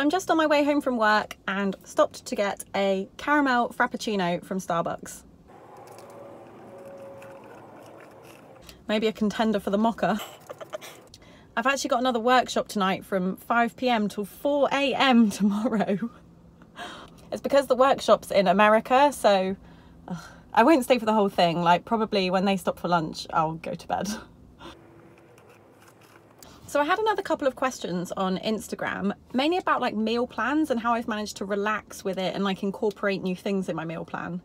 So I'm just on my way home from work and stopped to get a caramel frappuccino from Starbucks. Maybe a contender for the mocha. I've actually got another workshop tonight from 5 PM till 4 AM tomorrow. It's because the workshop's in America, so I won't stay for the whole thing. Like, probably when they stop for lunch, I'll go to bed. So I had another couple of questions on Instagram, mainly about like meal plans and how I've managed to relax with it and like incorporate new things in my meal plan,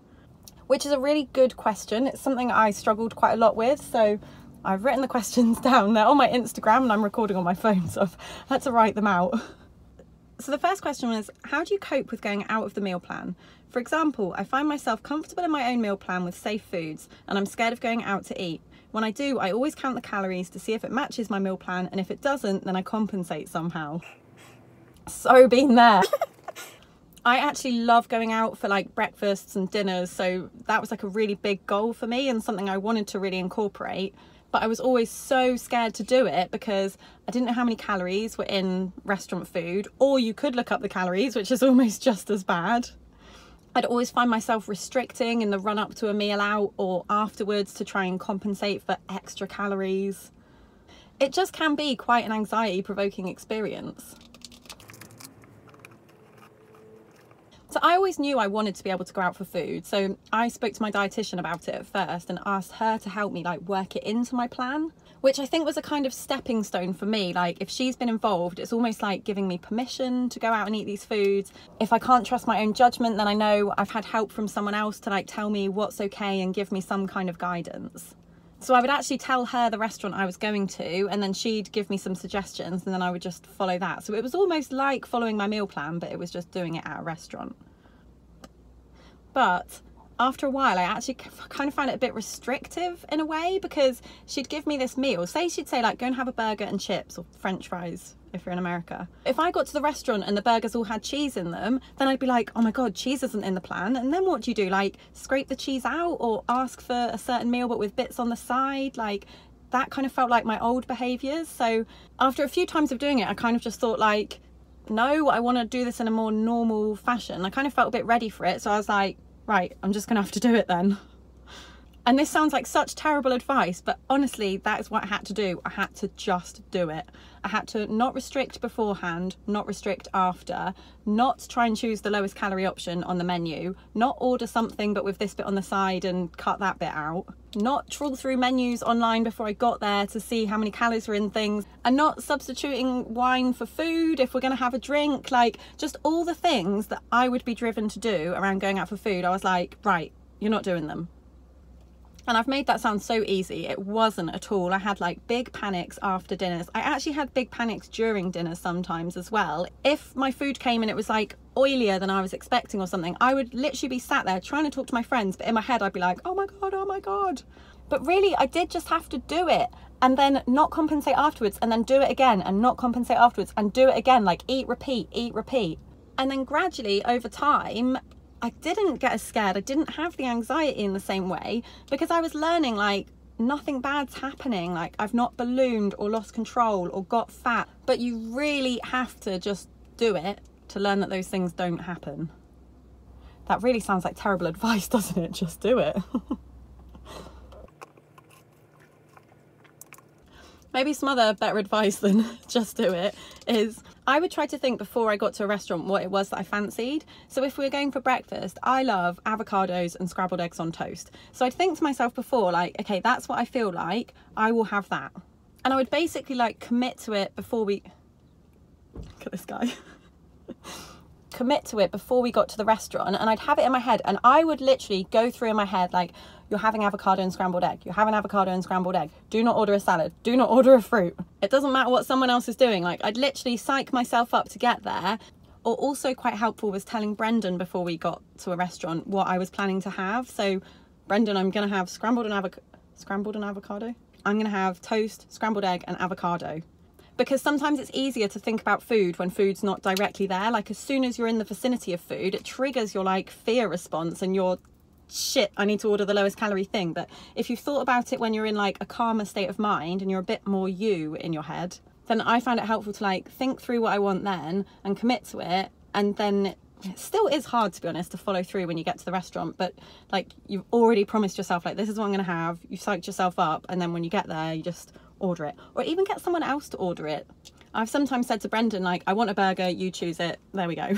which is a really good question. It's something I struggled quite a lot with. So I've written the questions down. They're on my Instagram and I'm recording on my phone, so I've had to write them out. So the first question was, how do you cope with going out of the meal plan? For example, I find myself comfortable in my own meal plan with safe foods, and I'm scared of going out to eat. When I do, I always count the calories to see if it matches my meal plan, and if it doesn't, then I compensate somehow. So been there. I actually love going out for like breakfasts and dinners, so that was like a really big goal for me and something I wanted to really incorporate. But I was always so scared to do it because I didn't know how many calories were in restaurant food, or you could look up the calories, which is almost just as bad. I'd always find myself restricting in the run up to a meal out or afterwards to try and compensate for extra calories. It just can be quite an anxiety provoking experience. So I always knew I wanted to be able to go out for food, so I spoke to my dietitian about it at first and asked her to help me like work it into my plan, which I think was a kind of stepping stone for me. Like, if she's been involved, it's almost like giving me permission to go out and eat these foods. If I can't trust my own judgment, then I know I've had help from someone else to like tell me what's okay and give me some kind of guidance. So I would actually tell her the restaurant I was going to, and then she'd give me some suggestions, and then I would just follow that. So it was almost like following my meal plan, but it was just doing it at a restaurant. But after a while, I actually kind of found it a bit restrictive in a way, because she'd give me this meal. Say she'd say like, go and have a burger and chips, or French fries if you're in America. If I got to the restaurant and the burgers all had cheese in them, then I'd be like, oh my God, cheese isn't in the plan. And then what do you do? Like, scrape the cheese out, or ask for a certain meal but with bits on the side? Like, that kind of felt like my old behaviors. So after a few times of doing it, I kind of just thought like, no, I want to do this in a more normal fashion. I kind of felt a bit ready for it. So I was like, right, I'm just gonna have to do it then. And this sounds like such terrible advice, but honestly, that is what I had to do. I had to just do it. I had to not restrict beforehand, not restrict after, not try and choose the lowest calorie option on the menu, not order something but with this bit on the side and cut that bit out, not trawl through menus online before I got there to see how many calories were in things, and not substituting wine for food if we're gonna have a drink. Like, just all the things that I would be driven to do around going out for food, I was like, right, you're not doing them. And I've made that sound so easy. It wasn't at all. I had like big panics after dinners. I actually had big panics during dinner sometimes as well. If my food came and it was like oilier than I was expecting or something, I would literally be sat there trying to talk to my friends, but in my head I'd be like, oh my God, oh my God. But really, I did just have to do it, and then not compensate afterwards, and then do it again, and not compensate afterwards, and do it again. Like, eat, repeat, eat, repeat. And then gradually over time, I didn't get as scared. I didn't have the anxiety in the same way, because I was learning like nothing bad's happening. Like, I've not ballooned or lost control or got fat, but you really have to just do it to learn that those things don't happen. That really sounds like terrible advice, doesn't it? Just do it. Maybe some other better advice than just do it is, I would try to think before I got to a restaurant what it was that I fancied. So if we were going for breakfast, I love avocados and scrambled eggs on toast. So I'd think to myself before, like, okay, that's what I feel like, I will have that. And I would basically like commit to it before we, look at this guy. Commit to it before we got to the restaurant, and I'd have it in my head, and I would literally go through in my head like, you're having avocado and scrambled egg, you're having avocado and scrambled egg, do not order a salad, do not order a fruit, it doesn't matter what someone else is doing. Like, I'd literally psych myself up to get there. Or also quite helpful was telling Brendan before we got to a restaurant what I was planning to have. So, Brendan, I'm gonna have scrambled and avocado, I'm gonna have toast, scrambled egg and avocado. Because sometimes it's easier to think about food when food's not directly there. Like, as soon as you're in the vicinity of food, it triggers your like fear response and your, shit, I need to order the lowest calorie thing. But if you've thought about it when you're in like a calmer state of mind and you're a bit more you in your head, then I find it helpful to like think through what I want then and commit to it. And then it still is hard, to be honest, to follow through when you get to the restaurant, but like you've already promised yourself like, this is what I'm gonna have, you've psyched yourself up, and then when you get there you just order it, or even get someone else to order it. I've sometimes said to Brendan like, I want a burger, you choose it, there we go.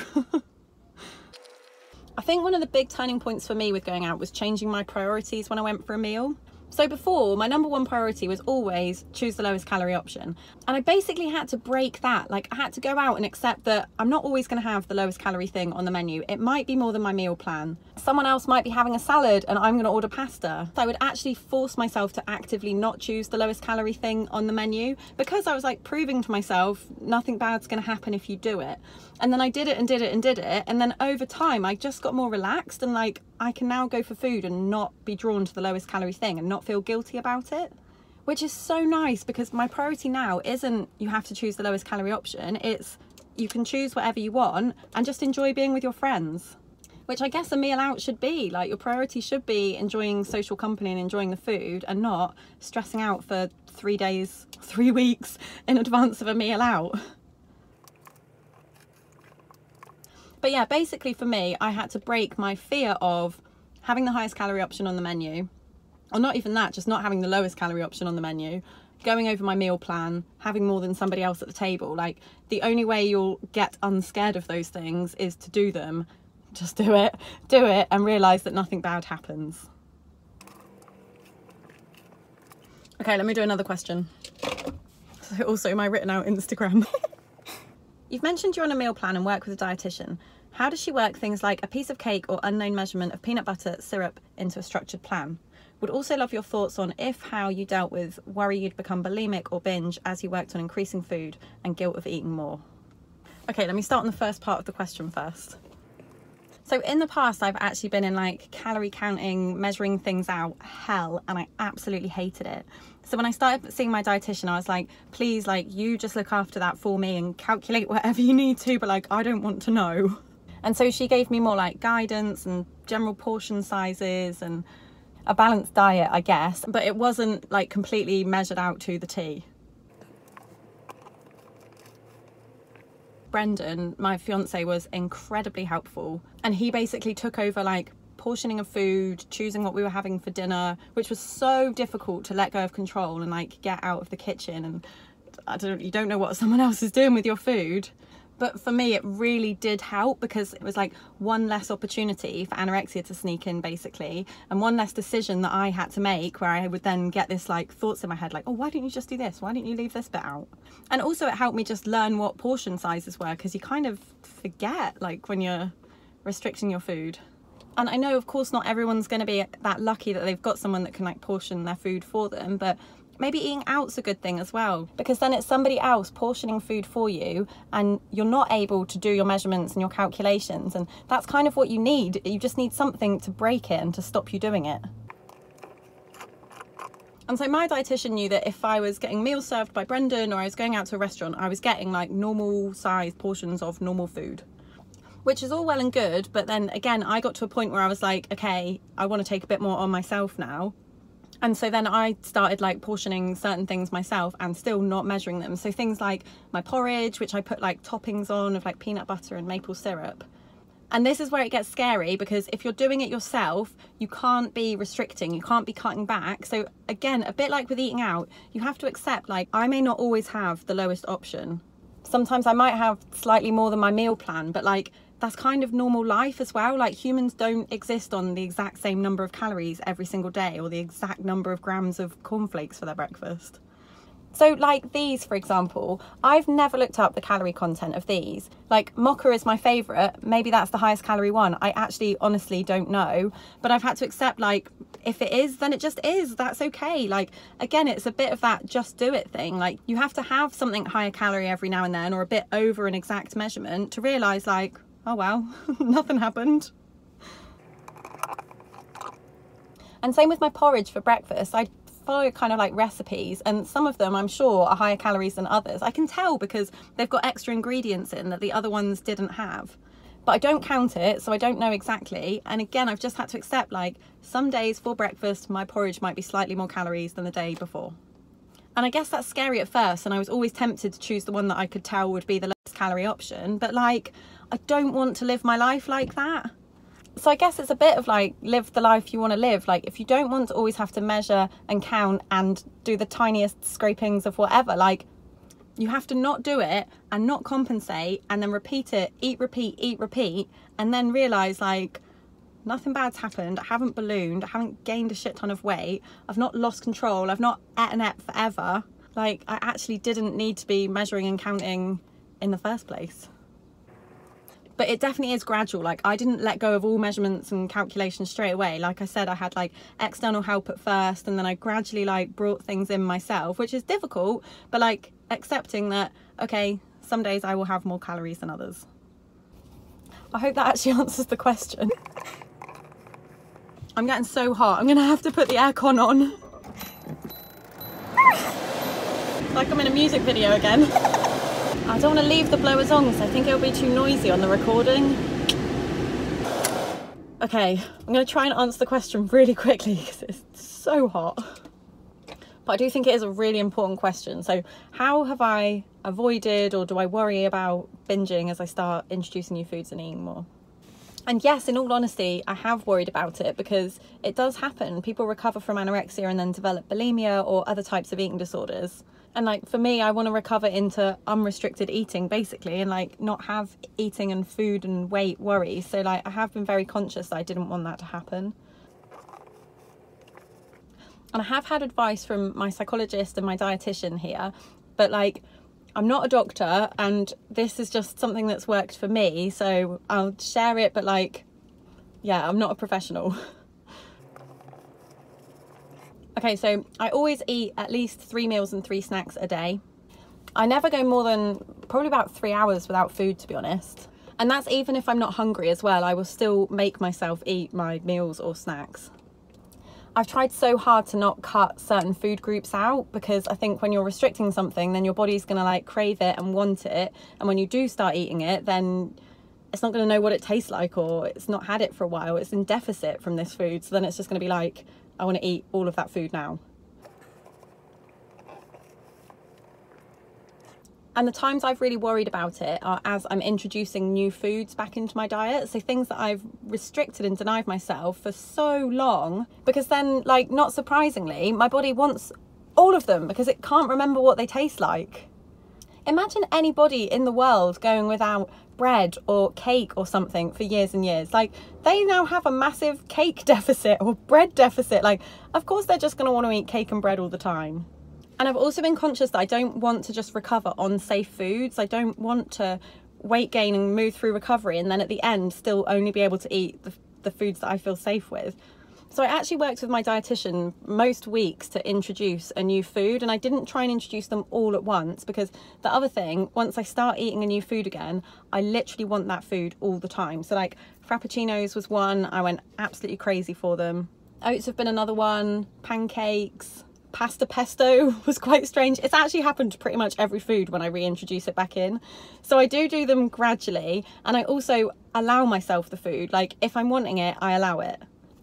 I think one of the big turning points for me with going out was changing my priorities when I went for a meal. So before, my number one priority was always choose the lowest calorie option. And I basically had to break that. Like I had to go out and accept that I'm not always going to have the lowest calorie thing on the menu. It might be more than my meal plan. Someone else might be having a salad and I'm going to order pasta. So I would actually force myself to actively not choose the lowest calorie thing on the menu, because I was like proving to myself nothing bad's going to happen if you do it. And then I did it and did it and did it. And then over time, I just got more relaxed and like, I can now go for food and not be drawn to the lowest calorie thing and not feel guilty about it, which is so nice, because my priority now isn't you have to choose the lowest calorie option, it's you can choose whatever you want and just enjoy being with your friends, which I guess a meal out should be. Like your priority should be enjoying social company and enjoying the food and not stressing out for 3 days, 3 weeks in advance of a meal out. But yeah, basically for me, I had to break my fear of having the highest calorie option on the menu, or not even that, just not having the lowest calorie option on the menu, going over my meal plan, having more than somebody else at the table. Like the only way you'll get unscared of those things is to do them. Just do it and realize that nothing bad happens. Okay, let me do another question. So also my written out Instagram. You've mentioned you're on a meal plan and work with a dietitian. How does she work things like a piece of cake or unknown measurement of peanut butter syrup into a structured plan? Would also love your thoughts on if how you dealt with worry you'd become bulimic or binge as you worked on increasing food and guilt of eating more. Okay, let me start on the first part of the question first. So in the past, I've actually been in like calorie counting, measuring things out hell, and I absolutely hated it. So when I started seeing my dietitian, I was like, please, like you just look after that for me and calculate whatever you need to, but like, I don't want to know. And so she gave me more like guidance and general portion sizes and a balanced diet, I guess, but it wasn't like completely measured out to the T. Brendan, my fiance, was incredibly helpful, and he basically took over like portioning of food, choosing what we were having for dinner, which was so difficult to let go of control and like get out of the kitchen, and you don't know what someone else is doing with your food. But for me it really did help, because it was like one less opportunity for anorexia to sneak in basically, and one less decision that I had to make, where I would then get this like thoughts in my head like, oh, why didn't you just do this? Why didn't you leave this bit out? And also it helped me just learn what portion sizes were, because you kind of forget like when you're restricting your food. And I know of course not everyone's going to be that lucky that they've got someone that can like portion their food for them, but maybe eating out's a good thing as well, because then it's somebody else portioning food for you and you're not able to do your measurements and your calculations, and that's kind of what you need. You just need something to break it and to stop you doing it. And so my dietitian knew that if I was getting meals served by Brendan or I was going out to a restaurant, I was getting like normal sized portions of normal food, which is all well and good. But then again, I got to a point where I was like, okay, I want to take a bit more on myself now. And so then I started like portioning certain things myself and still not measuring them. So things like my porridge, which I put like toppings on of like peanut butter and maple syrup. And this is where it gets scary, because if you're doing it yourself, you can't be restricting, you can't be cutting back. So again, a bit like with eating out, you have to accept like, I may not always have the lowest option. Sometimes I might have slightly more than my meal plan, but like that's kind of normal life as well. Like humans don't exist on the exact same number of calories every single day, or the exact number of grams of cornflakes for their breakfast. So like these, for example, I've never looked up the calorie content of these. Like mocha is my favorite. Maybe that's the highest calorie one. I actually honestly don't know, but I've had to accept like, if it is, then it just is, that's okay. Like, again, it's a bit of that just do it thing. Like you have to have something higher calorie every now and then, or a bit over an exact measurement to realize like, oh well, nothing happened. And same with my porridge for breakfast. I follow kind of like recipes, and some of them I'm sure are higher calories than others. I can tell because they've got extra ingredients in that the other ones didn't have. But I don't count it, so I don't know exactly. And again, I've just had to accept like some days for breakfast, my porridge might be slightly more calories than the day before. And I guess that's scary at first, and I was always tempted to choose the one that I could tell would be the lowest calorie option, but like, I don't want to live my life like that. So I guess it's a bit of like, live the life you want to live. Like, if you don't want to always have to measure and count and do the tiniest scrapings of whatever, like, you have to not do it and not compensate and then repeat it, eat, repeat, and then realise like, nothing bad's happened, I haven't ballooned, I haven't gained a shit ton of weight, I've not lost control, I've not ate forever. Like, I actually didn't need to be measuring and counting in the first place. But it definitely is gradual. Like, I didn't let go of all measurements and calculations straight away. Like I said, I had like external help at first, and then I gradually like brought things in myself, which is difficult, but like accepting that, okay, some days I will have more calories than others. I hope that actually answers the question. I'm getting so hot, I'm gonna have to put the aircon on. It's like I'm in a music video again. I don't want to leave the blowers on because I think it'll be too noisy on the recording. Okay, I'm going to try and answer the question really quickly because it's so hot. But I do think it is a really important question. So how have I avoided, or do I worry about binging as I start introducing new foods and eating more? And yes, in all honesty, I have worried about it because it does happen. People recover from anorexia and then develop bulimia or other types of eating disorders. And like, for me, I want to recover into unrestricted eating basically, and like not have eating and food and weight worries. So like, I have been very conscious that I didn't want that to happen. And I have had advice from my psychologist and my dietitian here, but like, I'm not a doctor and this is just something that's worked for me. So I'll share it, but like, yeah, I'm not a professional. Okay, so I always eat at least 3 meals and 3 snacks a day. I never go more than probably about 3 hours without food, to be honest. And that's even if I'm not hungry as well. I will still make myself eat my meals or snacks. I've tried so hard to not cut certain food groups out because I think when you're restricting something, then your body's gonna like crave it and want it. And when you do start eating it, then it's not gonna know what it tastes like, or it's not had it for a while. It's in deficit from this food. So then it's just gonna be like, I want to eat all of that food now. And the times I've really worried about it are as I'm introducing new foods back into my diet. So things that I've restricted and denied myself for so long, because then like, not surprisingly, my body wants all of them because it can't remember what they taste like. Imagine anybody in the world going without bread or cake or something for years and years. Like, they now have a massive cake deficit or bread deficit. Like, of course they're just going to want to eat cake and bread all the time. And I've also been conscious that I don't want to just recover on safe foods. I don't want to weight gain and move through recovery and then at the end still only be able to eat the foods that I feel safe with. So I actually worked with my dietitian most weeks to introduce a new food, and I didn't try and introduce them all at once, because the other thing, once I start eating a new food again, I literally want that food all the time. So like, frappuccinos was one, I went absolutely crazy for them. Oats have been another one, pancakes, pasta pesto was quite strange. It's actually happened to pretty much every food when I reintroduce it back in. So I do them gradually, and I also allow myself the food. Like, if I'm wanting it, I allow it.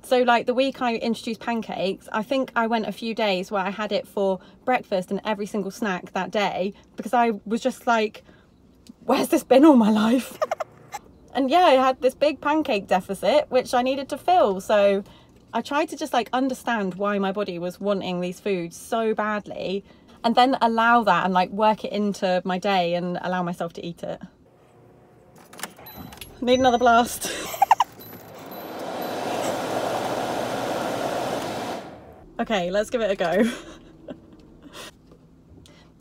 So like, the week I introduced pancakes, I think I went a few days where I had it for breakfast and every single snack that day, because I was just like, where's this been all my life? And yeah, I had this big pancake deficit, which I needed to fill. So I tried to just like understand why my body was wanting these foods so badly, and then allow that and like work it into my day and allow myself to eat it. Need another blast. Okay, let's give it a go.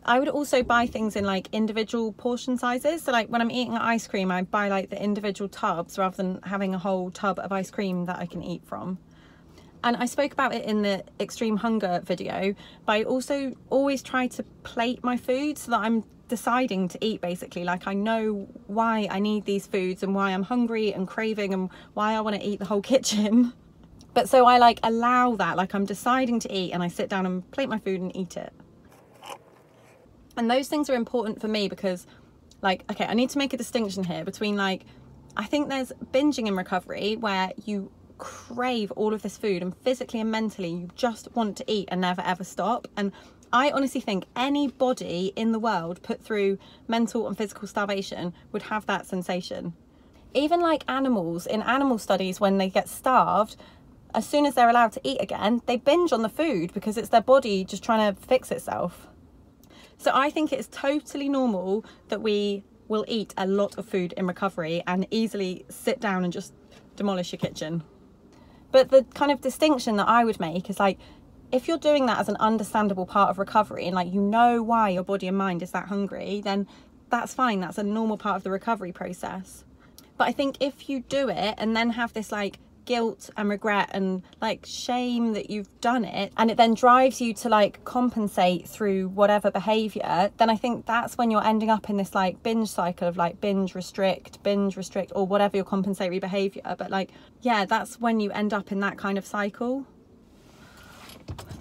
I would also buy things in like individual portion sizes. So like, when I'm eating ice cream, I buy like the individual tubs rather than having a whole tub of ice cream that I can eat from. And I spoke about it in the extreme hunger video, but I also always try to plate my food so that I'm deciding to eat basically. Like, I know why I need these foods and why I'm hungry and craving and why I want to eat the whole kitchen. But so I like allow that, like I'm deciding to eat, and I sit down and plate my food and eat it. And those things are important for me because like, okay, I need to make a distinction here between like, I think there's binging in recovery where you crave all of this food and physically and mentally you just want to eat and never ever stop. And I honestly think anybody in the world put through mental and physical starvation would have that sensation. Even like animals, in animal studies, when they get starved, as soon as they're allowed to eat again, they binge on the food because it's their body just trying to fix itself. So I think it's totally normal that we will eat a lot of food in recovery and easily sit down and just demolish your kitchen. But the kind of distinction that I would make is like, if you're doing that as an understandable part of recovery and like you know why your body and mind is that hungry, then that's fine, that's a normal part of the recovery process. But I think if you do it and then have this like guilt and regret and like shame that you've done it, and it then drives you to like compensate through whatever behavior, then I think that's when you're ending up in this like binge cycle of like binge restrict or whatever your compensatory behavior. But like, yeah, that's when you end up in that kind of cycle.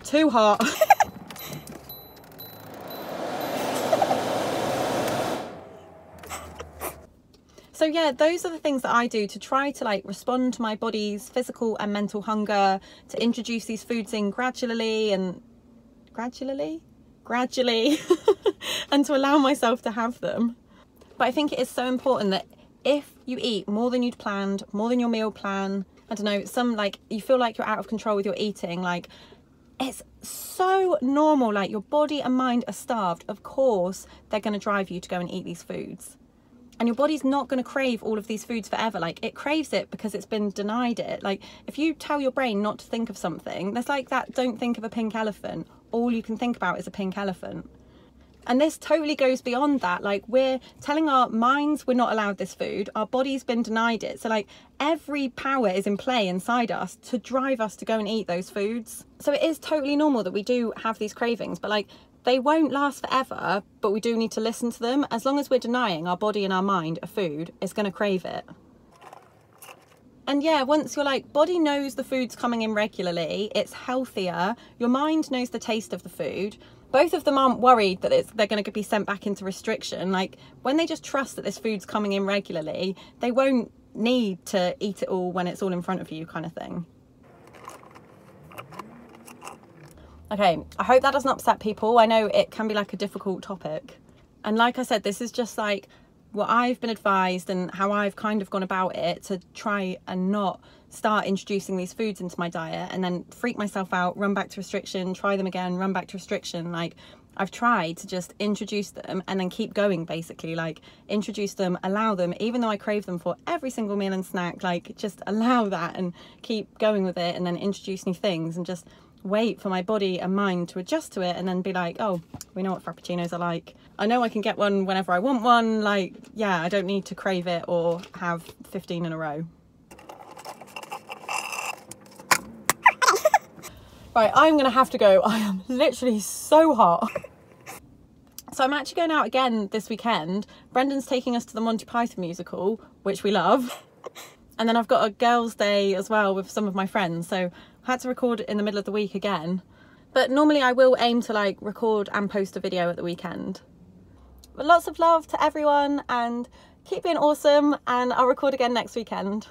Too hot. So yeah, those are the things that I do to try to like respond to my body's physical and mental hunger, to introduce these foods in gradually and to allow myself to have them. But I think it is so important that if you eat more than you'd planned, more than your meal plan, I don't know, some like you feel like you're out of control with your eating, like it's so normal, like your body and mind are starved. Of course, they're going to drive you to go and eat these foods. And your body's not going to crave all of these foods forever. Like it craves it because it's been denied it. Like if you tell your brain not to think of something, that's like that don't think of a pink elephant. All you can think about is a pink elephant. And this totally goes beyond that. Like we're telling our minds we're not allowed this food. Our body's been denied it. So like every power is in play inside us to drive us to go and eat those foods. So it is totally normal that we do have these cravings, but like they won't last forever, but we do need to listen to them. As long as we're denying our body and our mind a food, it's going to crave it. And yeah, once you're like, body knows the food's coming in regularly, it's healthier, your mind knows the taste of the food, both of them aren't worried that they're going to be sent back into restriction. Like when they just trust that this food's coming in regularly, they won't need to eat it all when it's all in front of you kind of thing. Okay, I hope that doesn't upset people. I know it can be like a difficult topic. And like I said, this is just like what I've been advised and how I've kind of gone about it to try and not start introducing these foods into my diet and then freak myself out, run back to restriction, try them again, run back to restriction. Like I've tried to just introduce them and then keep going basically, like introduce them, allow them, even though I crave them for every single meal and snack, like just allow that and keep going with it and then introduce new things and just wait for my body and mind to adjust to it and then be like, oh, we know what frappuccinos are like. I know I can get one whenever I want one. Like, yeah, I don't need to crave it or have 15 in a row. Right, I'm gonna have to go. I am literally so hot. So I'm actually going out again this weekend. Brendan's taking us to the Monty Python musical, which we love. And then I've got a girls' day as well with some of my friends. So I had to record in the middle of the week again. But normally I will aim to like record and post a video at the weekend. But lots of love to everyone and keep being awesome, and I'll record again next weekend.